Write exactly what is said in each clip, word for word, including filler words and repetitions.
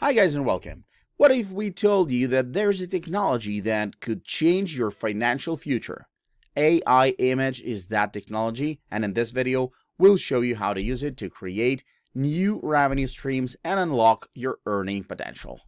Hi guys and welcome. What if we told you that there's a technology that could change your financial future? A I Image is that technology, and in this video we'll show you how to use it to create new revenue streams and unlock your earning potential.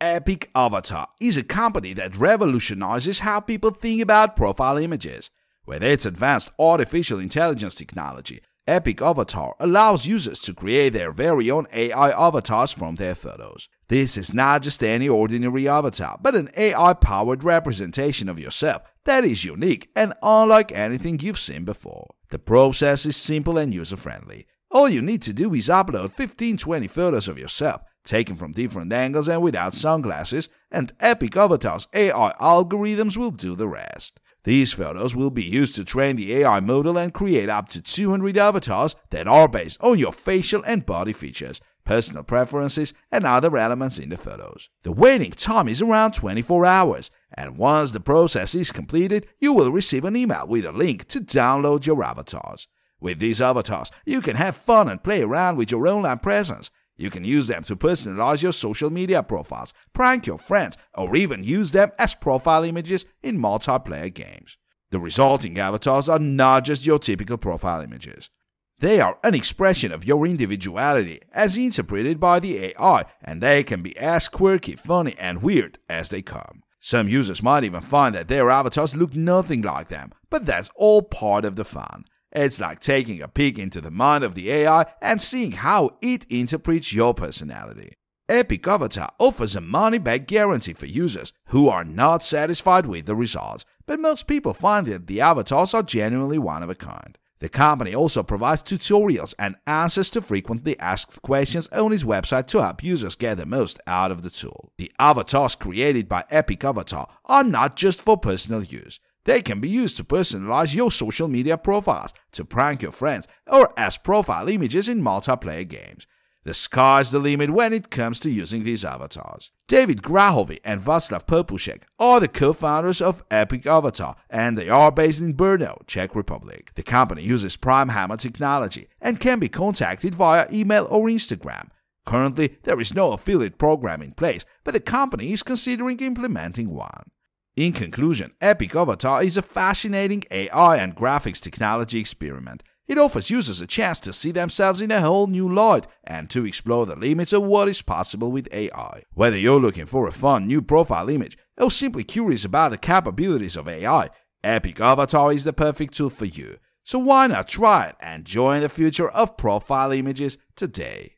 Epic Avatar is a company that revolutionizes how people think about profile images. With its advanced artificial intelligence technology, Epic Avatar allows users to create their very own A I avatars from their photos. This is not just any ordinary avatar, but an A I-powered representation of yourself that is unique and unlike anything you've seen before. The process is simple and user-friendly. All you need to do is upload fifteen to twenty photos of yourself, taken from different angles and without sunglasses, and Epic Avatar's A I algorithms will do the rest. These photos will be used to train the A I model and create up to two hundred avatars that are based on your facial and body features, personal preferences, and other elements in the photos. The waiting time is around twenty-four hours, and once the process is completed, you will receive an email with a link to download your avatars. With these avatars, you can have fun and play around with your online presence. You can use them to personalize your social media profiles, prank your friends, or even use them as profile images in multiplayer games. The resulting avatars are not just your typical profile images. They are an expression of your individuality as interpreted by the A I, and they can be as quirky, funny, and weird as they come. Some users might even find that their avatars look nothing like them, but that's all part of the fun. It's like taking a peek into the mind of the A I and seeing how it interprets your personality. Epic Avatar offers a money-back guarantee for users who are not satisfied with the results, but most people find that the avatars are genuinely one of a kind. The company also provides tutorials and answers to frequently asked questions on its website to help users get the most out of the tool. The avatars created by Epic Avatar are not just for personal use. They can be used to personalize your social media profiles, to prank your friends, or as profile images in multiplayer games. The sky's the limit when it comes to using these avatars. David Grahov and Vaclav Popuszek are the co-founders of Epic Avatar, and they are based in Brno, Czech Republic. The company uses Prime Hammer technology and can be contacted via email or Instagram. Currently, there is no affiliate program in place, but the company is considering implementing one. In conclusion, Epic Avatar is a fascinating A I and graphics technology experiment. It offers users a chance to see themselves in a whole new light and to explore the limits of what is possible with A I. Whether you're looking for a fun new profile image or simply curious about the capabilities of A I, Epic Avatar is the perfect tool for you. So why not try it and join the future of profile images today?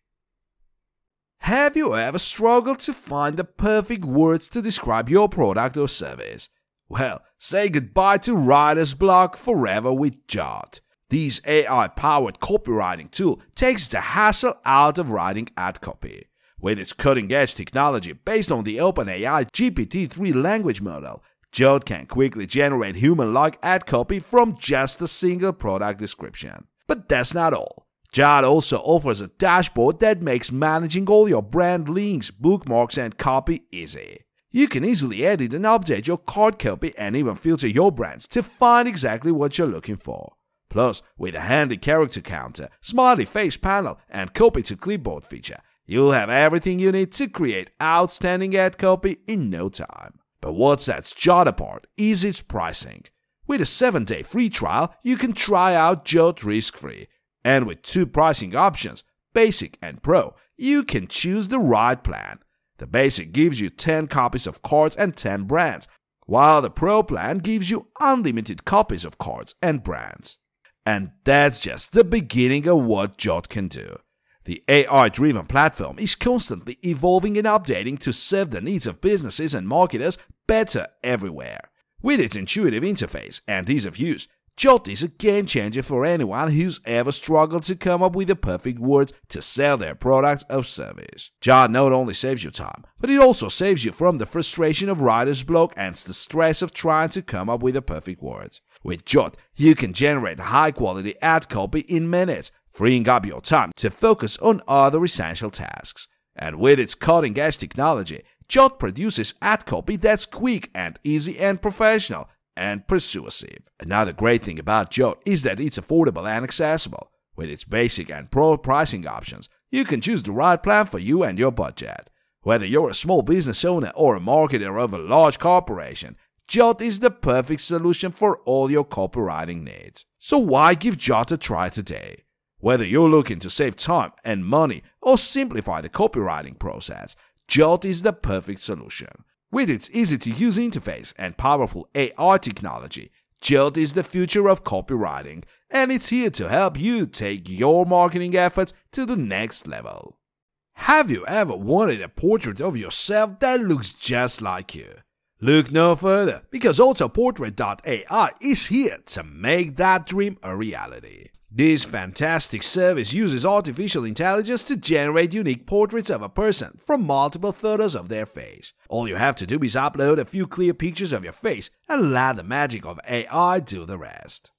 Have you ever struggled to find the perfect words to describe your product or service? Well, say goodbye to writer's block forever with Jot. This A I-powered copywriting tool takes the hassle out of writing ad copy. With its cutting-edge technology based on the OpenAI G P T three language model, Jot can quickly generate human-like ad copy from just a single product description. But that's not all. Jot also offers a dashboard that makes managing all your brand links, bookmarks, and copy easy. You can easily edit and update your card copy and even filter your brands to find exactly what you're looking for. Plus, with a handy character counter, smiley face panel, and copy to clipboard feature, you'll have everything you need to create outstanding ad copy in no time. But what sets Jot apart is its pricing. With a seven day free trial, you can try out Jot risk-free. And with two pricing options, Basic and Pro, you can choose the right plan. The Basic gives you ten copies of cards and ten brands, while the Pro plan gives you unlimited copies of cards and brands. And that's just the beginning of what Jot can do. The A I-driven platform is constantly evolving and updating to serve the needs of businesses and marketers better everywhere. With its intuitive interface and ease of use, Jot is a game-changer for anyone who's ever struggled to come up with the perfect words to sell their product or service. Jot not only saves you time, but it also saves you from the frustration of writer's block and the stress of trying to come up with the perfect words. With Jot, you can generate high-quality ad copy in minutes, freeing up your time to focus on other essential tasks. And with its cutting-edge technology, Jot produces ad copy that's quick and easy and professional, and persuasive. Another great thing about Jot is that it's affordable and accessible. With its basic and pro pricing options, you can choose the right plan for you and your budget. Whether you're a small business owner or a marketer of a large corporation, Jot is the perfect solution for all your copywriting needs. So why give Jot a try today? Whether you're looking to save time and money or simplify the copywriting process, Jot is the perfect solution. With its easy-to-use interface and powerful A I technology, Jot is the future of copywriting, and it's here to help you take your marketing efforts to the next level. Have you ever wanted a portrait of yourself that looks just like you? Look no further, because Autoportrait dot A I is here to make that dream a reality. This fantastic service uses artificial intelligence to generate unique portraits of a person from multiple photos of their face. All you have to do is upload a few clear pictures of your face and let the magic of A I do the rest.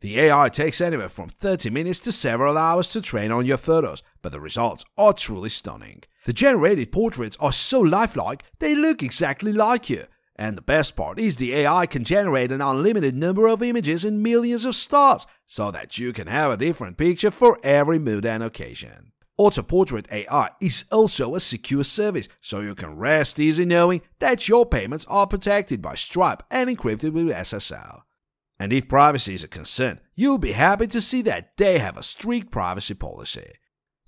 The A I takes anywhere from thirty minutes to several hours to train on your photos, but the results are truly stunning. The generated portraits are so lifelike, they look exactly like you. And the best part is the A I can generate an unlimited number of images in millions of styles, so that you can have a different picture for every mood and occasion. Autoportrait dot A I is also a secure service, so you can rest easy knowing that your payments are protected by Stripe and encrypted with S S L. And if privacy is a concern, you'll be happy to see that they have a strict privacy policy.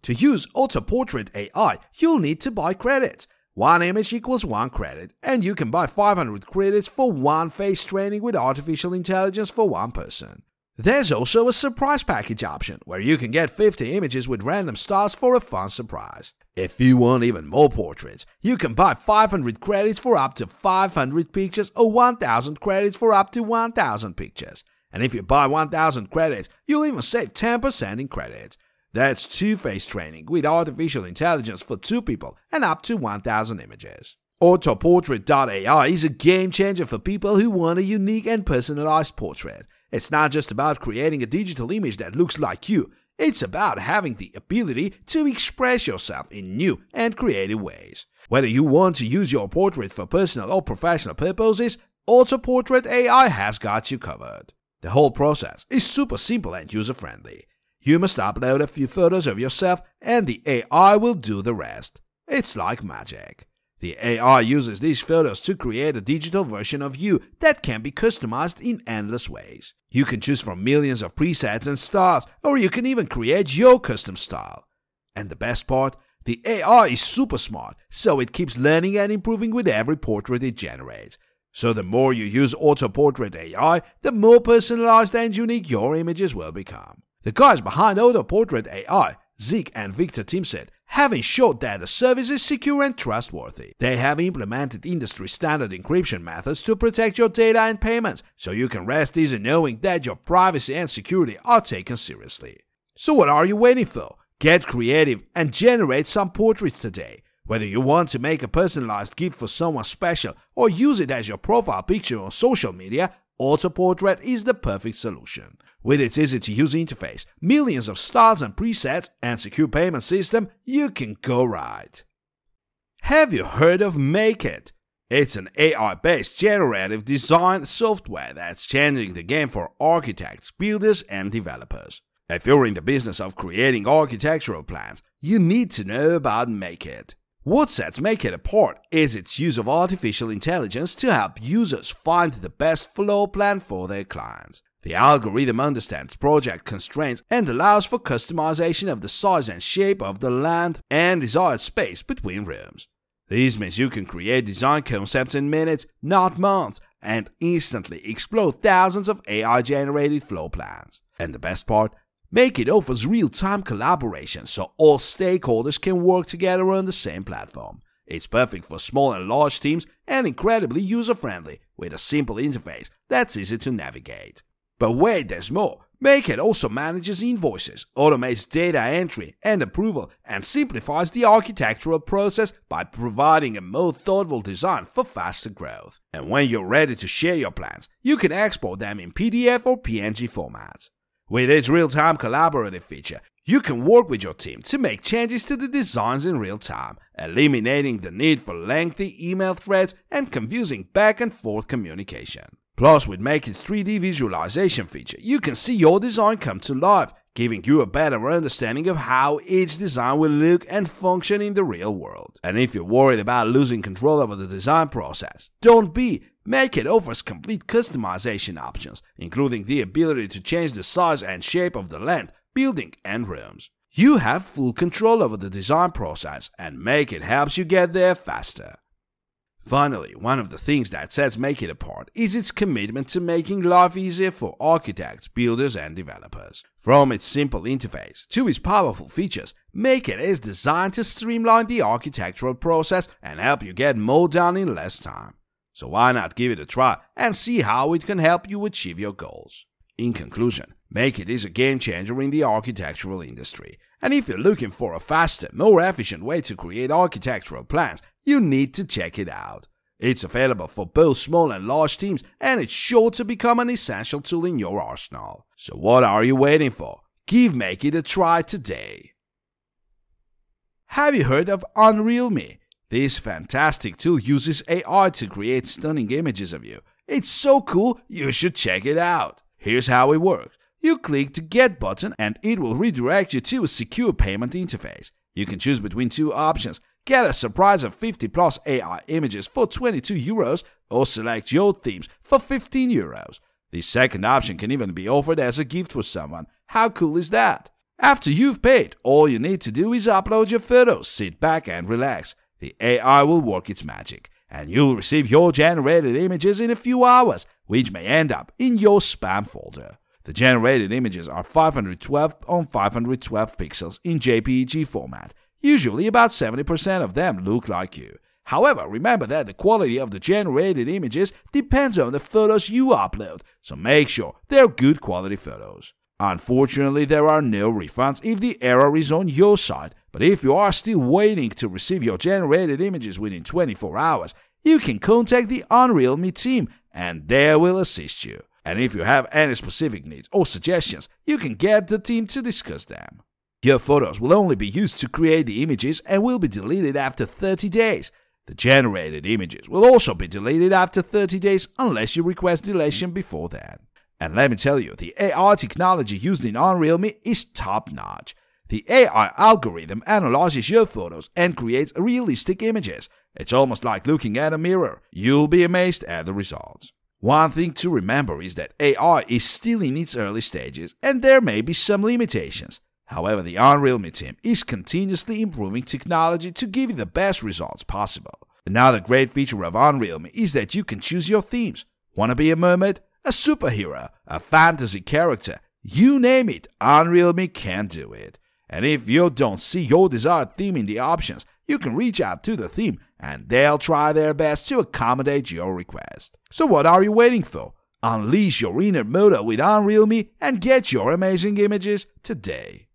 To use Autoportrait dot A I, you'll need to buy credits. One image equals one credit, and you can buy five hundred credits for one face training with artificial intelligence for one person. There's also a surprise package option, where you can get fifty images with random stars for a fun surprise. If you want even more portraits, you can buy five hundred credits for up to five hundred pictures or one thousand credits for up to one thousand pictures. And if you buy one thousand credits, you'll even save ten percent in credits. That's two-phase training with artificial intelligence for two people and up to one thousand images. Autoportrait dot A I is a game-changer for people who want a unique and personalized portrait. It's not just about creating a digital image that looks like you. It's about having the ability to express yourself in new and creative ways. Whether you want to use your portrait for personal or professional purposes, Autoportrait dot A I has got you covered. The whole process is super simple and user-friendly. You must upload a few photos of yourself and the A I will do the rest. It's like magic. The A I uses these photos to create a digital version of you that can be customized in endless ways. You can choose from millions of presets and styles, or you can even create your custom style. And the best part? The A I is super smart, so it keeps learning and improving with every portrait it generates. So the more you use Autoportrait dot A I, the more personalized and unique your images will become. The guys behind Autoportrait dot A I, Zeke and Victor Timset, have ensured that the service is secure and trustworthy. They have implemented industry-standard encryption methods to protect your data and payments, so you can rest easy knowing that your privacy and security are taken seriously. So what are you waiting for? Get creative and generate some portraits today. Whether you want to make a personalized gift for someone special or use it as your profile picture on social media, Autoportrait is the perfect solution. With its easy-to-use interface, millions of styles and presets, and secure payment system, you can go right. Have you heard of MakeIt? It's an A I-based generative design software that's changing the game for architects, builders, and developers. If you're in the business of creating architectural plans, you need to know about MakeIt. What sets MakeIt apart is its use of artificial intelligence to help users find the best floor plan for their clients. The algorithm understands project constraints and allows for customization of the size and shape of the land and desired space between rooms. This means you can create design concepts in minutes, not months, and instantly explore thousands of A I-generated floor plans. And the best part? MakeIt offers real-time collaboration so all stakeholders can work together on the same platform. It's perfect for small and large teams and incredibly user-friendly with a simple interface that's easy to navigate. But wait, there's more! MakeIt also manages invoices, automates data entry and approval, and simplifies the architectural process by providing a more thoughtful design for faster growth. And when you're ready to share your plans, you can export them in P D F or P N G formats. With its real-time collaborative feature, you can work with your team to make changes to the designs in real time, eliminating the need for lengthy email threads and confusing back and forth communication. Plus, with MakeIt's three D visualization feature, you can see your design come to life, giving you a better understanding of how each design will look and function in the real world. And if you're worried about losing control over the design process, don't be! MakeIt offers complete customization options, including the ability to change the size and shape of the land, building, and rooms. You have full control over the design process, and MakeIt helps you get there faster. Finally, one of the things that sets MakeIt apart is its commitment to making life easier for architects, builders, and developers. From its simple interface to its powerful features, MakeIt is designed to streamline the architectural process and help you get more done in less time. So why not give it a try and see how it can help you achieve your goals? In conclusion, MakeIt is a game changer in the architectural industry, and if you're looking for a faster, more efficient way to create architectural plans, you need to check it out. It's available for both small and large teams, and it's sure to become an essential tool in your arsenal. So what are you waiting for? Give MakeIt a try today! Have you heard of UnrealMe? This fantastic tool uses A I to create stunning images of you. It's so cool, you should check it out! Here's how it works. You click the Get button and it will redirect you to a secure payment interface. You can choose between two options. Get a surprise of fifty plus A I images for twenty-two euros or select your themes for fifteen euros. The second option can even be offered as a gift for someone. How cool is that? After you've paid, all you need to do is upload your photos, sit back and relax. The A I will work its magic, and you'll receive your generated images in a few hours, which may end up in your spam folder. The generated images are five hundred twelve on five hundred twelve pixels in J P E G format. Usually about seventy percent of them look like you. However, remember that the quality of the generated images depends on the photos you upload, so make sure they're good quality photos. Unfortunately, there are no refunds if the error is on your side, but if you are still waiting to receive your generated images within twenty-four hours, you can contact the UnrealMe team and they will assist you. And if you have any specific needs or suggestions, you can get the team to discuss them. Your photos will only be used to create the images and will be deleted after thirty days. The generated images will also be deleted after thirty days unless you request deletion before then. And let me tell you, the A I technology used in UnrealMe is top-notch. The A I algorithm analyzes your photos and creates realistic images. It's almost like looking at a mirror. You'll be amazed at the results. One thing to remember is that A I is still in its early stages and there may be some limitations. However, the UnrealMe team is continuously improving technology to give you the best results possible. Another great feature of UnrealMe is that you can choose your themes. Wanna be a mermaid? A superhero, a fantasy character, you name it, UnrealMe can do it. And if you don't see your desired theme in the options, you can reach out to the theme and they'll try their best to accommodate your request. So what are you waiting for? Unleash your inner motor with UnrealMe and get your amazing images today.